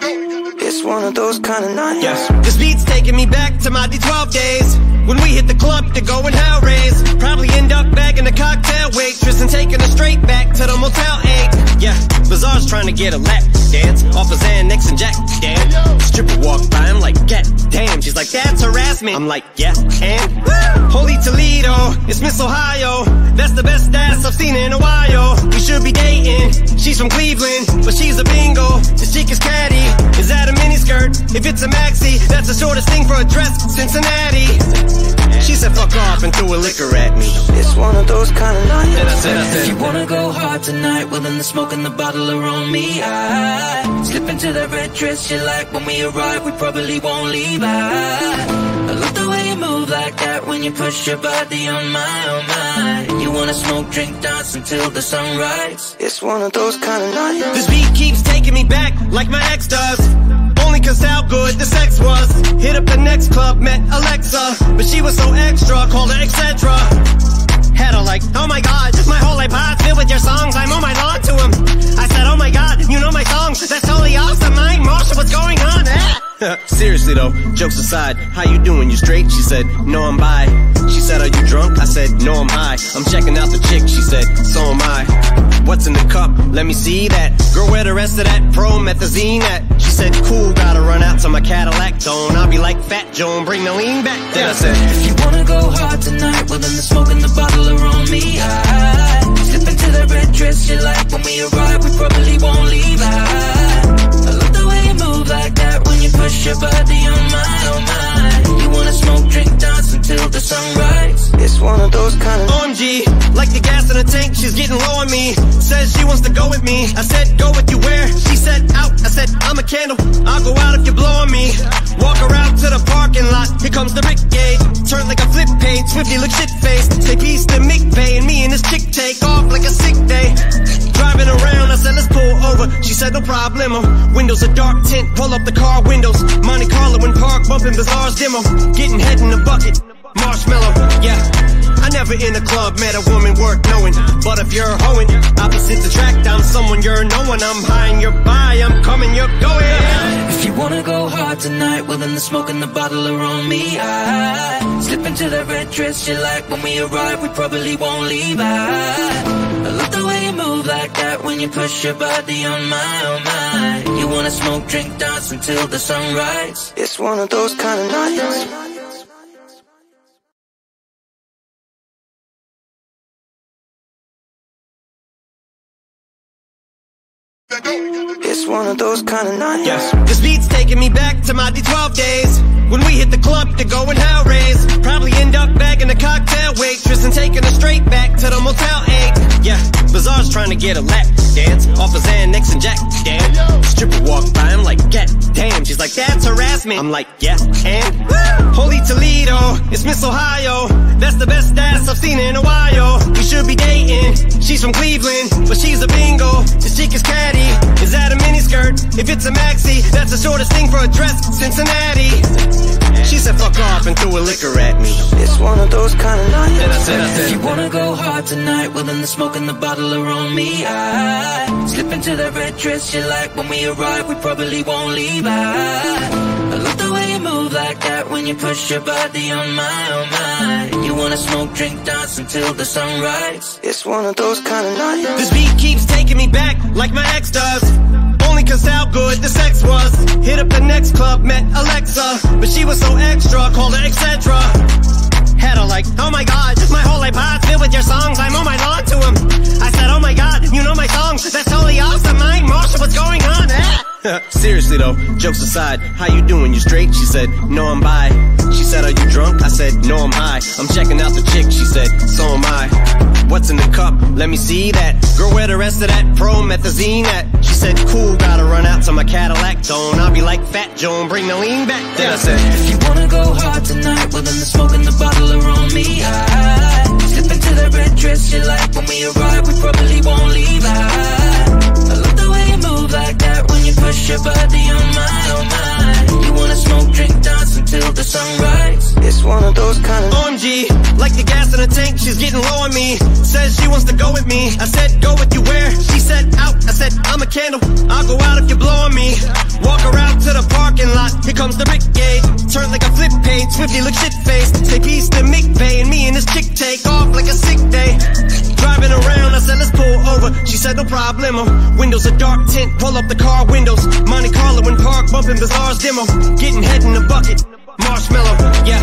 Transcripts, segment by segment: It's one of those kind of nights. Yes. This beat's taking me back to my D12 days. When we hit the club to go and hell raise, probably end up bagging a cocktail waitress and taking her straight back to the Motel-8. Yeah, Bizarre's trying to get a lap dance off of Xanax and Jack Dan. Stripper walked by, I'm like, God damn. She's like, that's harassment. I'm like, yeah, and woo! Holy Toledo, it's Miss Ohio. That's the best ass I've seen in a while. We should be dating. She's from Cleveland, but she's a bingo. This chick is catty. Is that a miniskirt? If it's a maxi, that's the shortest thing for a dress. Cincinnati. She said fuck off and threw a liquor at me. It's one of those kind of nights. And I said, if you wanna go hard tonight, well then the smoke and the bottle are on me. I slip into that red dress you like. When we arrive, we probably won't leave. I love the way you move like that. When you push your body on mine, oh my. You wanna smoke, drink, dance until the sunrise. It's one of those kind of nights. This beat keeps taking me back like my ex does. Only cause how good the sex was. Hit up the next club, met Alexa, but she was so extra, called her etc. Had her like, oh my god, my whole iPod's filled with your songs. I'm on my lawn to him. I said, oh my god, you know my songs. That's totally awesome, Mike Marshall, what's going on? Seriously though, jokes aside, how you doing, you straight? She said, no, I'm bi. She said, are you drunk? I said, no, I'm high. I'm checking out the chick, she said, so am I. What's in the cup? Let me see that. Girl, where the rest of that Promethazine at? She said, cool, gotta run out to my Cadillac tone. I'll be like Fat Joe and bring the lean back. Then I said, if you wanna go hard tonight, well then the smoke and the bottle are on me. I slip into the red dress you like. When we arrive, we probably won't leave. I love the way you move like that. When you push your body on mine, oh my. You wanna smoke, drink, dance until the sunrise. It's one of those kind of OMG, like the gas in the tank, she's getting low on me. Says she wants to go with me. I said, go with you where? She said, out. I said, I'm a candle, I'll go out if you blow on me. Walk around to the parking lot, here comes the Rick gate. Turn like a flip page, swifty look shit-faced. Say peace to McVay, and me and this chick take off like a sick day. Driving around, I said, let's pull over. She said, no problemo. Windows a dark tint, pull up the car windows. Monte Carlo in park, bumping Bizarre's demo. Getting head in the bucket, marshmallow, yeah. I never in a club met a woman worth knowing. But if you're hoeing, opposites attract. I'm someone you're no one. I'm high and you're by, I'm coming, you're going. If you wanna go hard tonight, well then the smoke and the bottle are on me. I slip into the red dress you like. When we arrive, we probably won't leave. I love the way you move like that. When you push your body on mine, oh my. You wanna smoke, drink, dance until the sunrise. It's one of those kind of nights. It's one of those kind of nights. Yes. This beat's taking me back to my D12 days. When we hit the club to go and hell raise, probably end up bagging a cocktail waitress and taking her straight back to the Motel-8. Yeah, Bizarre's trying to get a lap dance off of Xanax and Jack Dan. Stripper walked by, I'm like, God damn. She's like, that's harassment. I'm like, yeah, and woo! Holy Toledo, it's Miss Ohio. That's the best ass I've seen in a while. We should be dating. She's from Cleveland, but she's a bingo. This chick is catty. Is that a miniskirt? If it's a maxi, that's the shortest thing for a dress. Cincinnati. She said fuck off and threw a liquor at me. It's one of those kind of nights. And I said, if you wanna go hard tonight, well then the smoke and the bottle are on me. I slip into that red dress you like. When we arrive, we probably won't leave. I love the way you move like that. When you push your body on mine, oh my. You wanna smoke, drink, dance until the sunrise. It's one of those kind of nights. This beat keeps taking me back like my ex does. Only cause how good the sex was. Hit up the next club, met Alexa, but she was so extra, called her etc. Had her like, oh my god, my whole iPod's filled with your songs. I'm on my lawn to him. I said, oh my god, you know my songs. That's totally awesome, Mike Marshall, what's going on? Seriously though, jokes aside, how you doing, you straight? She said, no, I'm bi. She said, are you drunk? I said, no, I'm high. I'm checking out the chick, she said, so am I. What's in the cup? Let me see that. Girl, where the rest of that Promethazine at? She said, cool, gotta run out to my Cadillac zone. I'll be like Fat Joe and bring the lean back. Then I said, if you wanna go hard tonight, well then the smoke and the bottle are on me. I slip into the red dress you like. When we arrive, we probably won't leave. I love the way you move like that. When you push your body on mine, oh my. You wanna smoke, drink, dance until the sunrise. It's one of those kind of OMG, like the gas in the tank, she's getting low on me. Says she wants to go with me. I said, go with you where? She said, out. I said, I'm a candle, I'll go out if you blow on me. Walk around Swifty look shit-faced. Take East and McVay, and me and this chick take off like a sick day. Driving around, I said, let's pull over. She said, no problemo. Windows a dark tint, pull up the car windows. Monte Carlo in park, bumping Bizarre's demo. Getting head in the bucket, marshmallow, yeah.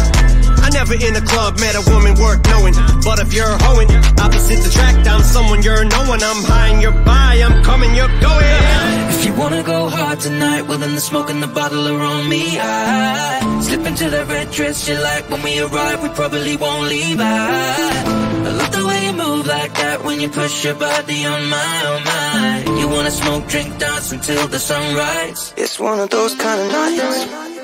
I never in a club met a woman worth knowing. But if you're hoeing, opposite the track, I'm someone you're knowing. I'm high and you're by, I'm coming, you're going. If you wanna go hard tonight, well then the smoke and the bottle are on me. I slip into that red dress you like. When we arrive, we probably won't leave. I love the way you move like that. When you push your body on my, oh my. You wanna smoke, drink, dance until the sunrise. It's one of those kind of nights.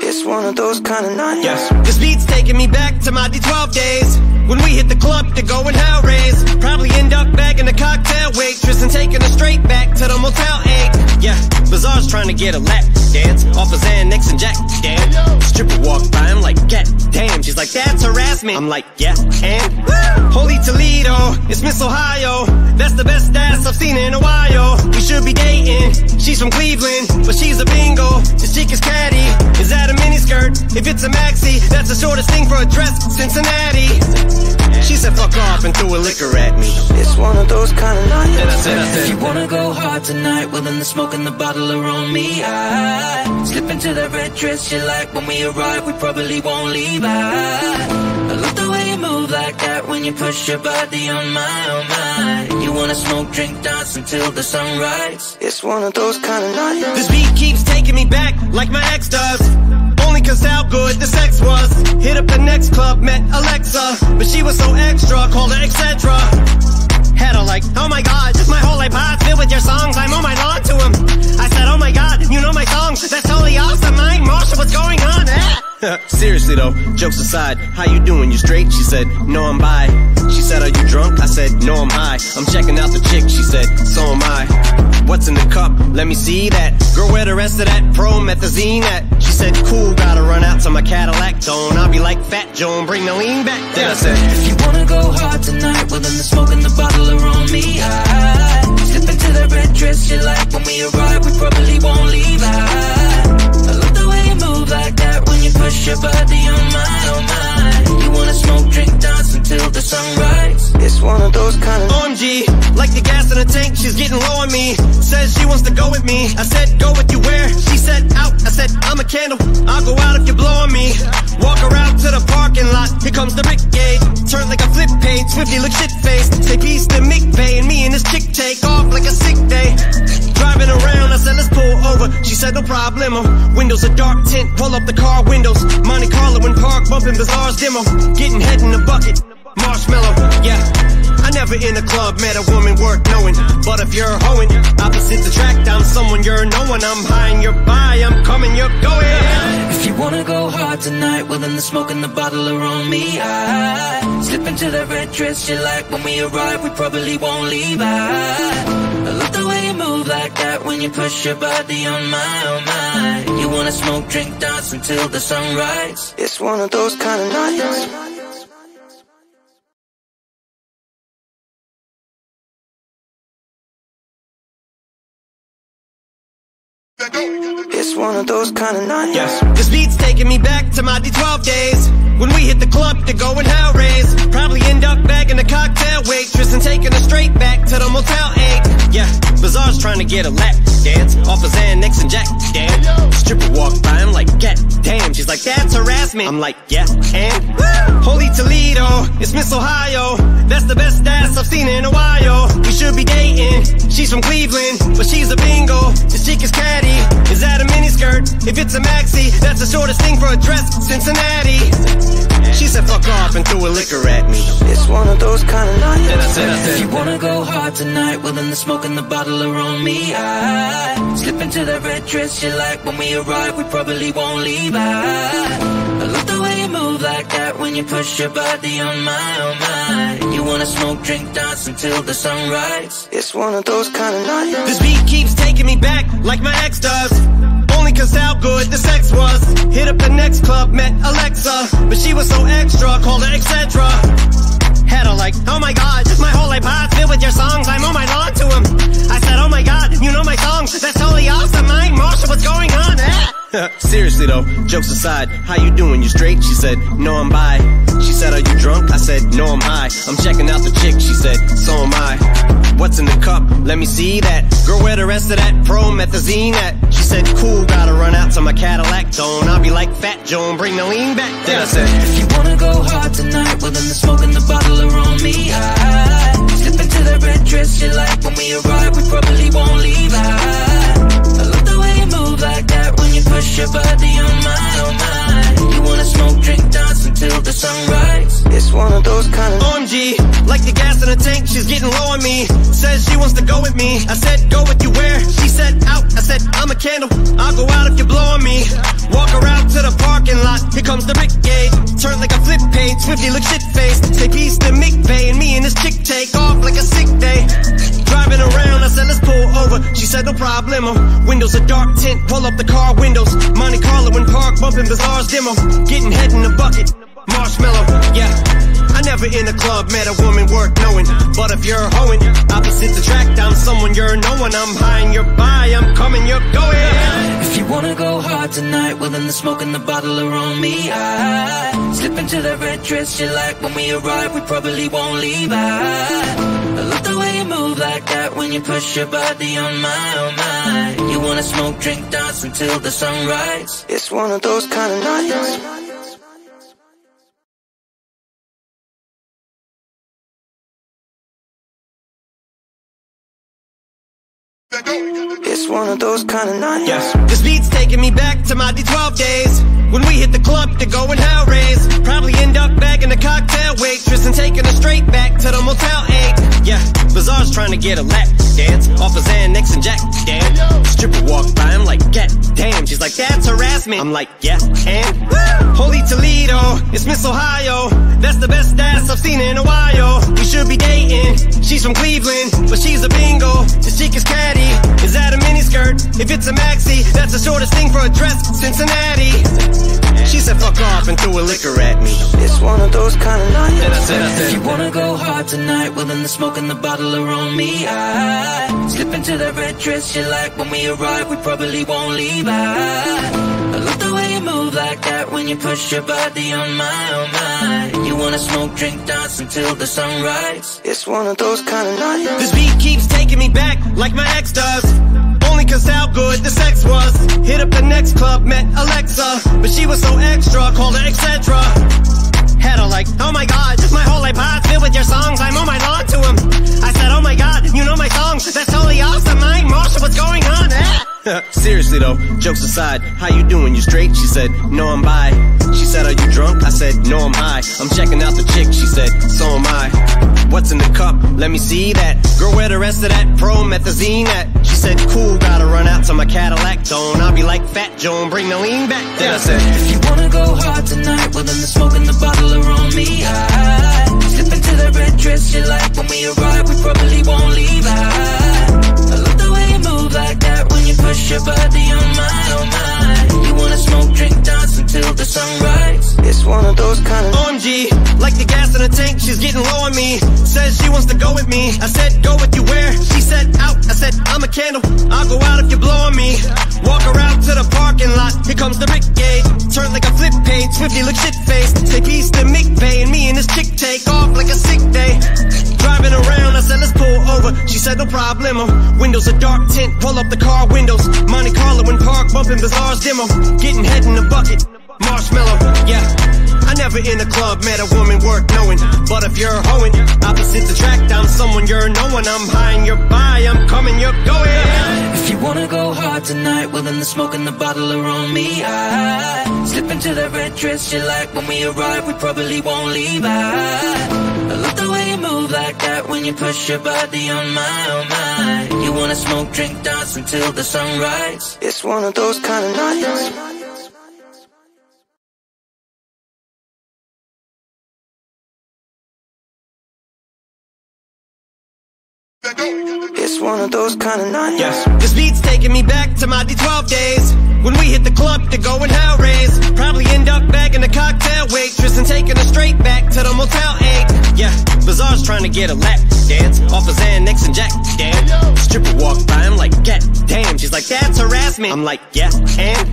It's one of those kind of nights. Yes. This beat's taking me back to my D12 days. When we hit the club to go and hell raise. Probably end up bagging a cocktail waitress and taking her straight back to the Motel-8. Yeah, Bizarre's trying to get a lap dance off of Xanax and Jack Dan. Stripper walk by, I'm like, God damn. She's like, that's harassment. I'm like, yeah, and woo! Holy Toledo, it's Miss Ohio. That's the best ass I've seen in Ohio. We should be dating. She's from Cleveland, but she's a bingo. This chick is catty. Is that a miniskirt? If it's a maxi, that's the shortest thing for a dress, Cincinnati. She said fuck off and threw a liquor at me. It's one of those kind of nights. And I said, if you wanna go hard tonight, well then the smoke and the bottle are on me. I slip into that red dress you like. When we arrive, we probably won't leave. I love the way you move like that. When you push your body on my, oh my. You wanna smoke, drink, dance until the sunrise. It's one of those kind of nights. This beat keeps taking me back like my ex does. Only cause how good the sex was. Hit up the next club, met Alexa, but she was so extra, called her etc. Had her like, oh my god, my whole iPod's filled with your songs. I'm on my lawn to him. I said, oh my god, you know my songs. That's totally awesome, mine, Marsha, what's going on? Seriously though, jokes aside, how you doing, you straight? She said, no, I'm bi. She said, are you drunk? I said, no, I'm high. I'm checking out the chick, she said, so am I. What's in the cup? Let me see that. Girl, where the rest of that Promethazine at? She said, cool, gotta run out to my Cadillac zone. I'll be like Fat Joe, bring the lean back. Then I said, if you wanna go hard tonight, well then the smoke and the bottle are on me. I slip into the red dress you like. When we arrive, we probably won't leave. I love the way you move like that. When you push your body on my, oh my. You wanna smoke, drink, dance until the sunrise. It's one of those kind of OMG, like the gas in the tank, she's getting low on me. Says she wants to go with me. I said, go with you where? She said, out. I said, I'm a candle, I'll go out if you're blowing me. Walk her out to the parking lot. Here comes the brigade, turn like a flip page. Swifty look shit-faced. Take East and McVay, and me and this chick take off like a sick day. Driving around, I said, let's pull over. She said, no problemo. Windows a dark tint, pull up the car windows. Monte Carlo in park, bumping Bizarre's demo. Getting head in the bucket, marshmallow, yeah. I never in a club met a woman worth knowing. But if you're hoeing, opposite the track, I'm someone you're knowing. I'm high and you're by, I'm coming, you're going. If you wanna go hard tonight, well then the smoke and the bottle are on me. I slip into that red dress you like. When we arrive, we probably won't leave. I love the way you move like that. When you push your body on my, oh my. You wanna smoke, drink, dance until the sunrise. It's one of those kind of nights. It's one of those kind of nights. Yes. This beat's taking me back to my D12 days. When we hit the club to go and hell raise. Probably end up bagging a cocktail waitress and taking her straight back to the Motel-8. Yeah, Bizarre's trying to get a lap dance off of Xanax and Jack Dan. Stripper walk by, I'm like, God damn. She's like, that's harassment. I'm like, yeah, and woo! Holy Toledo, it's Miss Ohio. That's the best ass I've seen in Ohio. We should be dating. She's from Cleveland, but she's a bingo. This chick is catty. Is that a miniskirt? If it's a maxi, that's the shortest thing for a dress, Cincinnati. She said fuck off and threw a liquor at me. It's one of those kind of nights. And I said, if you wanna go hard tonight, well then the smoke and the bottle are on me. I slip into that red dress you like. When we arrive, we probably won't leave. I love the way you move like that. When you push your body on my, oh my. You wanna smoke, drink, dance until the sunrise. It's one of those kind of nights. This beat keeps taking me back like my ex does. Only cause how good the sex was. Hit up the next club, met Alexa, but she was so extra, called her etc. Had her like, oh my god, my whole iPod's filled with your songs. Seriously though, jokes aside, how you doing, you straight? She said, no, I'm bi. She said, are you drunk? I said, no, I'm high. I'm checking out the chick, she said, so am I. What's in the cup? Let me see that. Girl, where the rest of that promethazine at? She said, cool, gotta run out to my Cadillac zone. I'll be like Fat Joe and bring the lean back. Then I said, if you wanna go hard tonight, well then the smoke in the bottle are on me. I slip into the red dress you like. When we arrive, we probably won't leave. I love the way you move like that. When you push your body on mine, oh my. You wanna smoke, drink, dance until the sunrise. It's one of those kind of OMG, like the gas in the tank, she's getting low on me. Says she wants to go with me. I said, go with you where? She said, out. I said, I'm a candle, I'll go out if you're blowing me. Walk around to the parking lot, here comes the brigade. Turn like a flip page, Swifty look shit-faced. Say peace to McVay and me and this chick take off like a sick day. Driving around, I said, let's pull over. She said, no problemo. Windows a dark tint, pull up the car windows. Monte Carlo in park, bumping Bizarre's demo. Getting head in the bucket, marshmallow, yeah. I never in a club met a woman worth knowing. But if you're hoeing, opposite the track, I'm someone you're no one. I'm high and you're by, I'm coming, you're going. If you wanna go hard tonight, well then the smoke and the bottle are on me. I slip into the red dress you like. When we arrive, we probably won't leave. I love the way you move like that. When you push your body on mine, oh my. You wanna smoke, drink, dance until the sunrise. It's one of those kind of nights. It's one of those kind of nights. Yes. This beat's taking me back to my D12 days. When we hit the club to go and hell raise. Probably end up bagging a cocktail waitress and taking her straight back to the Motel-8. Yeah, Bizarre's trying to get a lap dance off of Xanax and Jack Dan. Stripper walked by, I'm like, god damn. She's like, that's harassment. I'm like, yeah, and woo! Holy Toledo, it's Miss Ohio. That's the best ass I've seen in a while. We should be dating. She's from Cleveland, but she's a bingo. This chick is catty. Is that a miniskirt? If it's a maxi, that's the shortest thing for a dress, Cincinnati. She said fuck off and threw a liquor at me. It's one of those kind of nights. And I said, if you wanna go hard tonight, well then the smoke and the bottle are on me. I slip into the red dress you like. When we arrive, we probably won't leave. I love the way you move like that. When you push your body on mine, oh my. You wanna smoke, drink, dance until the sunrise. It's one of those kind of nights. This beat keeps taking me back like my ex does. Only cause how good the sex was. Hit up the next club, met Alexa, but she was so extra, called her etc. Had her like, oh my god, my whole iPod's filled with your songs. I'm on my lawn to him. I said, oh my god, you know my songs. That's totally awesome, Mike Marshall, what's going on? Seriously though, jokes aside, how you doing, you straight? She said, no, I'm bi. She said, are you drunk? I said, no, I'm high. I'm checking out the chick, she said, so am I. What's in the cup? Let me see that. Girl, where the rest of that promethazine at? She said, cool, gotta run out to my Cadillac zone. I'll be like Fat Joe and bring the lean back. Then I said, if you wanna go hard tonight, well then the smoke and the bottle are on me. I slip into the red dress you like. When we arrive, we probably won't leave. I love the way you move like that. When you push your body on mine, oh my. You wanna smoke, drink, dance until the sunrise. It's one of those kind of OMG, like the gas in the tank, she's getting low on me. Says she wants to go with me. I said, go with you where? She said, out. I said, I'm a candle, I'll go out if you're blowing me. Walk around to the parking lot, here comes the brigade. Turn like a flip page, Swifty look shit-faced. Say peace to McVay and me and this chick take off like a sick day. Driving around, I said, let's pull over. She said, no problemo. Windows a dark tint, pull up the car windows. Monte Carlo in park, bumping Bizarre's demo. Getting head in the bucket, marshmallow, yeah. I never in a club met a woman worth knowing. But if you're hoeing, opposite the track, I'm someone you're no one. I'm high and you're by, I'm coming, you're going. If you wanna go hard tonight, well then the smoke and the bottle are on me. I slip into the red dress you like. When we arrive, we probably won't leave. I love the way you move like that. When you push your body on mine, oh my. You wanna smoke, drink, dance until the sunrise. It's one of those kind of nights. It's one of those kind of nights. Yes. This beat's taking me back to my D12 days. When we hit the club to go and hell raise. Probably end up bagging a cocktail waitress and taking her straight back to the Motel-8. Yeah, Bizarre's trying to to get a lap dance off of Xanax and Jack Dan. Stripper walked by, I'm like, God damn. She's like, that's harassment. I'm like, yeah, and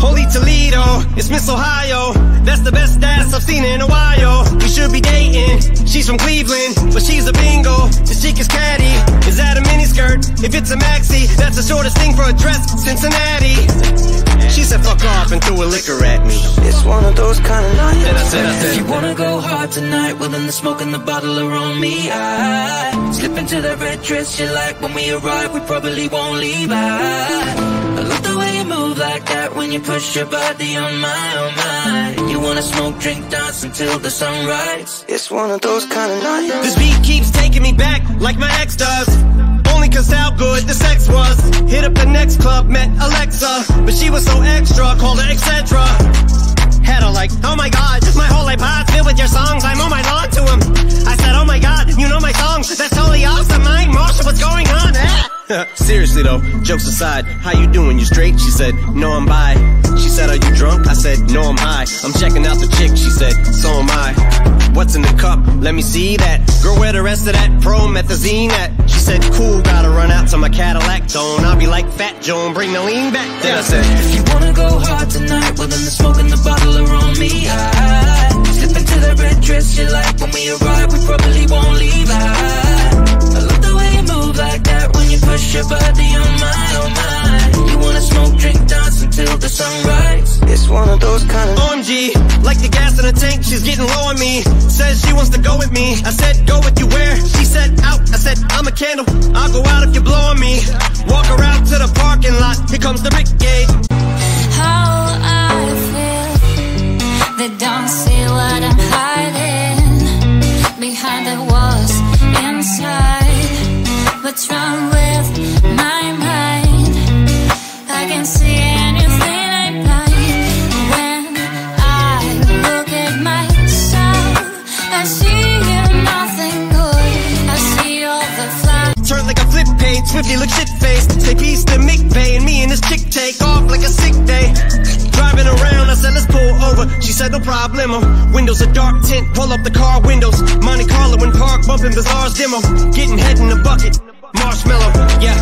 holy Toledo, it's Miss Ohio. That's the best ass I've seen in a while. We should be dating. She's from Cleveland, but she's a bingo. This chick is catty. Is that a miniskirt? If it's a maxi, that's the shortest thing for a dress. Cincinnati. She said, fuck off, and threw a liquor at me. It's one of those kind of nights. And I said, if you wanna go hard tonight, well then the smoke and the bottle are on me. I slip into that red dress you like. When we arrive, we probably won't leave. I love the way you move like that. When you push your body on my, oh my. You wanna smoke, drink, dance until the sunrise. It's one of those kind of nights. This beat keeps taking me back like my ex does. Only cause how good the sex was. Hit up the next club, met Alexa, but she was so extra, called her etc. Had her like, oh my god, my whole iPod's filled with your songs. I'm on my lawn to him. I said, oh my god, you know my songs. That's totally awesome, Mike Marshall, what's going on? Seriously though, jokes aside, how you doing, you straight? She said, no, I'm bi. She said, are you drunk? I said, no, I'm high. I'm checking out the chick, she said, so am I. What's in the cup? Let me see that. Girl, where the rest of that promethazine at? She said, cool, gotta run out to my Cadillac zone. I'll be like Fat Joe and bring the lean back. Then I said, if you wanna go hard tonight, well then the smoke and the bottle are on me. I slip into the red dress you like. When we arrive, we probably won't leave. I love the way you move like that. When you push your body on mine, oh my. You wanna smoke, drink, dance until the sunrise. It's one of those kind of OMG, like the gas in the tank, she's getting low on me. Says she wants to go with me. I said, go with you where? She said, out. I said, I'm a candle, I'll go out if you blow on me. Walk around to the parking lot, here comes the brigade. How I feel, they don't see what I'm hiding behind the walls inside. What's wrong with my mind? I can see anything. Swifty look shit-faced. Say peace to McVay, and me and this chick take off like a sick day. Driving around, I said, let's pull over. She said, no problemo. Windows a dark tint, pull up the car windows. Monte Carlo in park, bumping Bizarre's demo. Getting head in the bucket, marshmallow, yeah.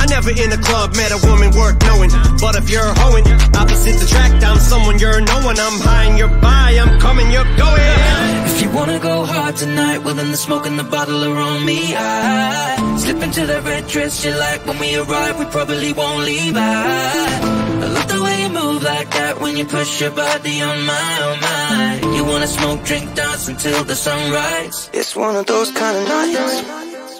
I never in a club met a woman worth knowing. But if you're hoeing, opposite the track, I'm someone you're no one. I'm high and you're by, I'm coming, you're going. If you wanna go hard tonight, well then the smoke and the bottle are on me. I slip into the red dress you like. When we arrive, we probably won't leave. I love the way you move like that. When you push your body on my, oh my. You wanna smoke, drink, dance until the sunrise. It's one of those kind of nights.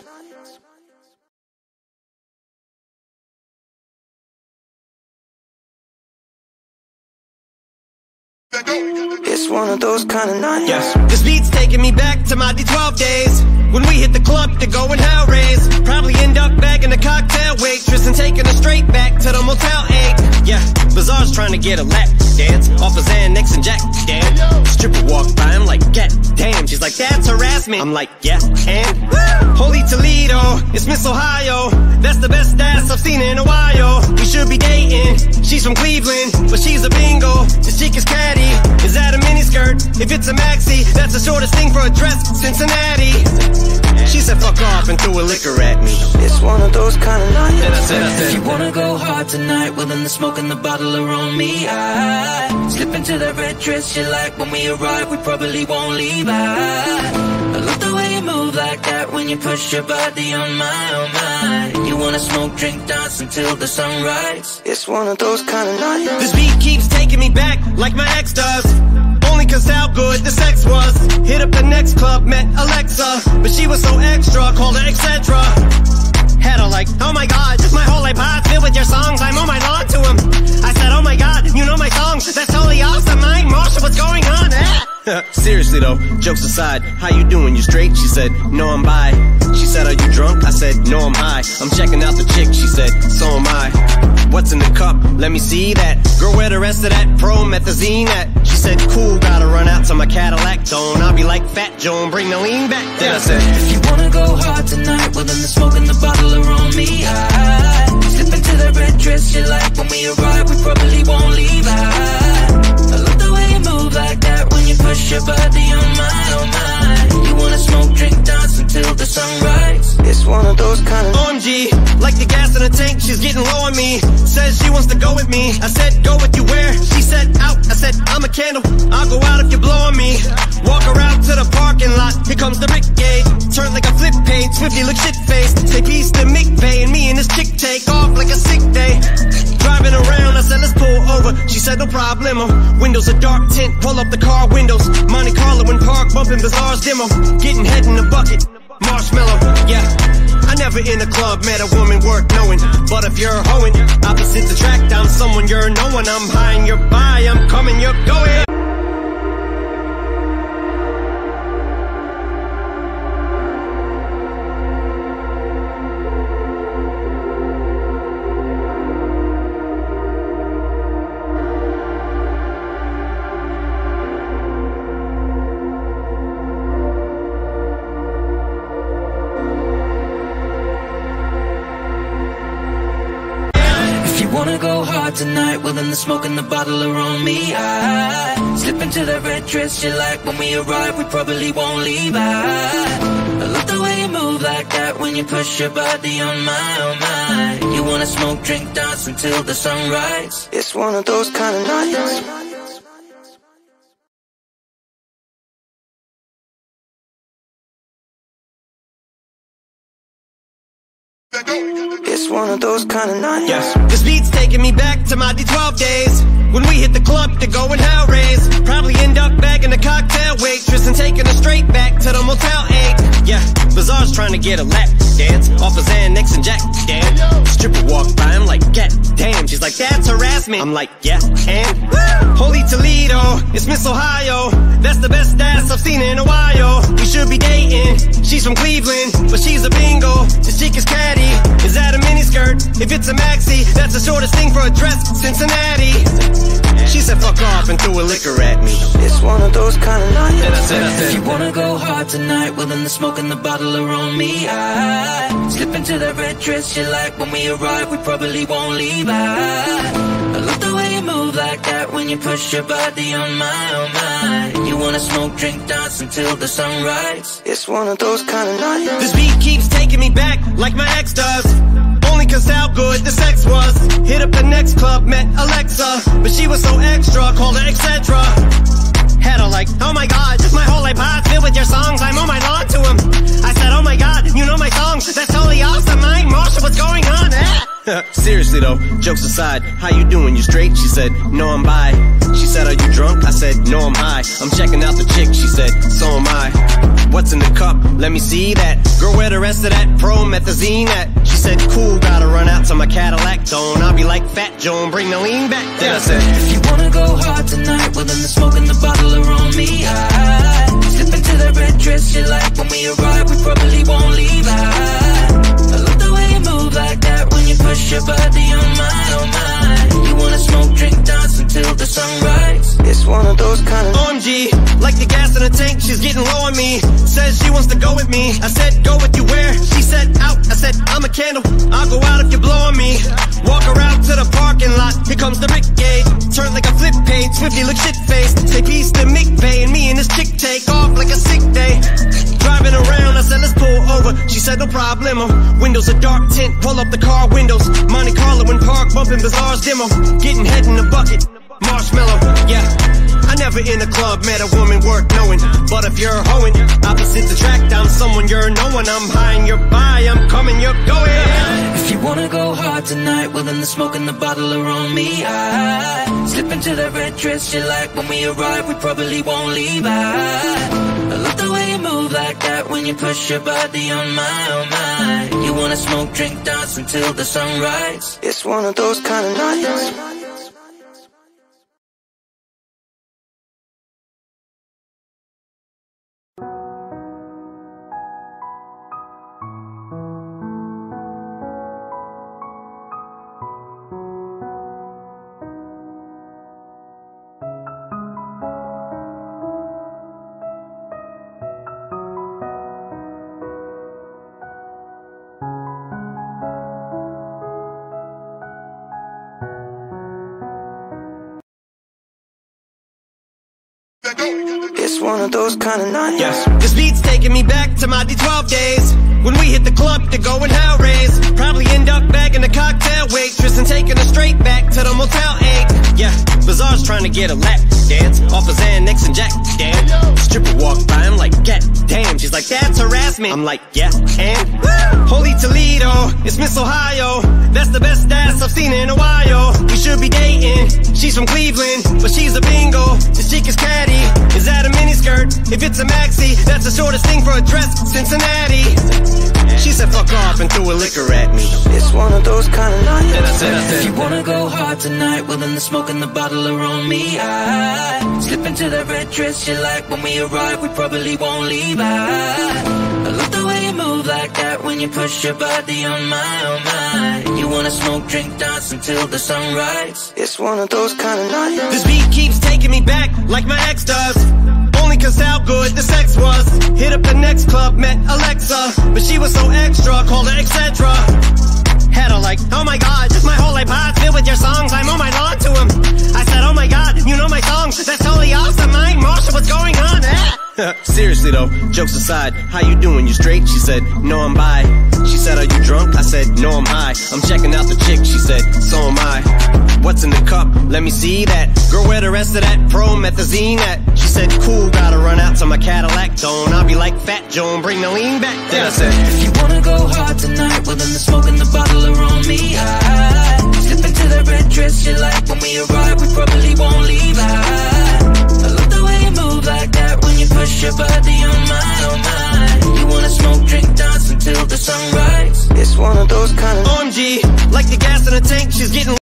It's one of those kind of nights. Yes. This beat's taking me back to my D12 days. When we hit the club to go and hell raise. Probably end up bagging a cocktail waitress and taking her straight back to the Motel-8. Yeah, Bizarre's trying to get a lap dance off of Xanax and Jack Dan. Stripper walked by, I'm like, God damn. She's like, that's harassment. I'm like, yeah, and holy Toledo, it's Miss Ohio. That's the best ass I've seen in a while. We should be dating. She's from Cleveland, but she's a bingo. This chick is catty. Is that a miniskirt? If it's a maxi, that's the shortest thing for a dress. Cincinnati. She said, fuck off, and threw a liquor at me. It's one of those kind of nights. And I said, if you wanna go hard tonight, well then the smoke and the bottle are on me. I slip into the red dress you like. When we arrive, we probably won't leave. I love the way you move like that. When you push your body on my, oh my. You wanna smoke, drink, dance until the sunrise. It's one of those kind of nights. This beat keeps taking me back like my ex does. Only cause how good the sex was. Hit up the next club, met Alexa, but she was so extra, called her etc. Had her like, oh my god, my whole iPod's filled with your songs. I'm on my lawn to him. I said, oh my god, you know my songs. That's totally awesome, Mike Marshall, what's going on? Seriously though, jokes aside, how you doing, you straight? She said, no, I'm bi. She said, are you drunk? I said, no, I'm high. I'm checking out the chick, she said, so am I. What's in the cup? Let me see that. Girl, where the rest of that promethazine at? She said, cool, gotta run out to my Cadillac zone. I'll be like Fat Joe and bring the lean back. Then I said, if you wanna go hard tonight, well then the smoke and the bottle are on me. I slip into the red dress you like. When we arrive, we probably won't leave. I love the way you move like that. When you push your body on mine, oh my. You wanna smoke, drink, dance until till the sunrise. It's one of those kind of OMG, like the gas in a tank, she's getting low on me. Says she wants to go with me. I said go with you where? She said out. I said I'm a candle, I'll go out if you blow on me. Walk around to the parking lot, here comes the Rick gate. Turn like a flip page, Swifty look shit-faced. Say peace to McVay and me and this chick take off like a sick day. Driving around, I said let's pull over. She said no problemo. Windows a dark tint, pull up the car windows. Monte Carlo in park, bumping Bizarre's demo. Getting head in the bucket, marshmallow, yeah. I never in a club met a woman worth knowing. But if you're hoeing, opposites attract. I'm someone you're no one. I'm high and you're by, I'm coming, you're going. Wanna go hard tonight? Well then the smoke and the bottle are on me. I slip into that red dress you like. When we arrive we probably won't leave. I love the way you move like that. When you push your body on my, oh my. You wanna smoke, drink, dance until the sunrise. It's one of those kind of nights. It's one of those kind of nights. Yes. This beat's taking me back to my D12 days. When we hit the club to go and hell raise. Probably end up bagging a cocktail waitress and taking her straight back to the Motel-8. Yeah, Bizarre's trying to get a lap dance off of Xanax and Jack Dan. Stripper walk by, I'm like, God damn. She's like, that's harassment. I'm like, yeah, and woo! Holy Toledo, it's Miss Ohio. That's the best ass I've seen in Ohio. We should be dating. She's from Cleveland, but she's a bingo. This chick is catty. Is that a miniskirt? If it's a maxi, that's the shortest thing for a dress. Cincinnati. She said fuck off and threw a liquor at me. It's one of those kind of nights. And I said, if you wanna go hard tonight, well then the smoke and the bottle are on me. I slip into that red dress you like. When we arrive, we probably won't leave. I love the way you move like that. When you push your body on my, oh my. You wanna smoke, drink, dance until the sunrise. It's one of those kind of nights. This beat keeps taking me back like my ex does. Only cause how good the sex was. Hit up the next club, met Alexa. But she was so extra, called her etc. Had her like, oh my god, my whole iPod's filled with your songs. I'm on my lawn to him. I said, oh my god, you know my songs. That's totally awesome, I'm Marshall, what's going on? Seriously though, jokes aside, how you doing, you straight? She said, no, I'm bi. She said, are you drunk? I said, no, I'm high. I'm checking out the chick, she said, so am I. What's in the cup? Let me see that. Girl, where the rest of that Promethazine at? She said, cool, gotta run out to my Cadillac zone. I'll be like Fat Joe and bring the lean back. Then I said, if you wanna go hard tonight, well then the smoke and the bottle are on me. I slip into the red dress you like. When we arrive, we probably won't leave. I love the way you move like that. When you push your body on mine, oh my. You wanna smoke, drink, dance until the sunrise. It's one of those kind of OMG, like the gas in a tank, she's getting low on me. Says she wants to go with me. I said go with you where? She said out. I said I'm a candle, I'll go out if you blow on me. Walk around to the parking lot, here comes the Rick gate. Turn like a flip page, Swifty look shit-faced. Say peace to McVay and me and this chick take off like a sick day. Driving around, I said let's pull over. She said no problemo. Windows a dark tint, pull up the car windows. Monte Carlo in park, bumping Bizarre's demo. Getting head in the bucket, marshmallow, yeah. I never in a club met a woman worth knowing. But if you're hoeing, opposites attract. I'm someone you're no one. I'm high and you're by, I'm coming, you're going. If you wanna go hard tonight, well then the smoke and the bottle are on me. I slip into that red dress you like. When we arrive, we probably won't leave. I love the way you move like that. When you push your body on my, oh my. You wanna smoke, drink, dance until the sunrise. It's one of those kind of nights. one of those kind of nights. Yes. This beat's taking me back to my D12 days, when we hit the club to go and hell raise. Probably end up bagging a cocktail waitress and taking her straight back to the Motel-8. Yeah, Bizarre's trying to get a lap dance off of Xanax and Jack Dan. Stripper walk by, I'm like, God damn. She's like, that's harassment. I'm like, yeah, and holy Toledo, it's Miss Ohio. That's the best ass I've seen in a while. We should be dating. She's from Cleveland, but she's a bingo. This chick is catty. Is that a miniskirt? If it's a maxi, that's the shortest thing for a dress, Cincinnati. She said fuck off and threw a liquor at me. It's one of those kind of nights. If you wanna go hard tonight, well then the smoke and the bottle are on me. I slip into that red dress you like. When we arrive, we probably won't leave. I love the way you move like that, when you push your body on my, oh my. You wanna smoke, drink, dance until the sunrise. It's one of those kind of nights. This beat keeps taking me back like my ex does, only cause how good the sex was. Hit up the next club, met Alexa, but she was so extra, called her etc. Had her like, oh my god, my whole iPod's filled with your songs. I'm on my lawn to him. I said, oh my god, you know my songs. That's totally awesome, Mike Marshall, what's going on? Seriously though, jokes aside, how you doing, you straight? She said, no, I'm bi. She said, are you drunk? I said, no, I'm high. I'm checking out the chick, she said, so am I. What's in the cup? Let me see that. Girl, where the rest of that Promethazine at? She said, cool, gotta run out to my Cadillac zone. I'll be like Fat Joe and bring the lean back. Then I said, if you wanna go hard tonight, well then the smoke and the bottle are on me. I slip into the red dress you like. When we arrive, we probably won't leave. I love the way you move like that, when you push your body on mine, oh my. You wanna smoke, drink, dance until the sunrise. It's one of those kind of OMG, like the gas in the tank, she's getting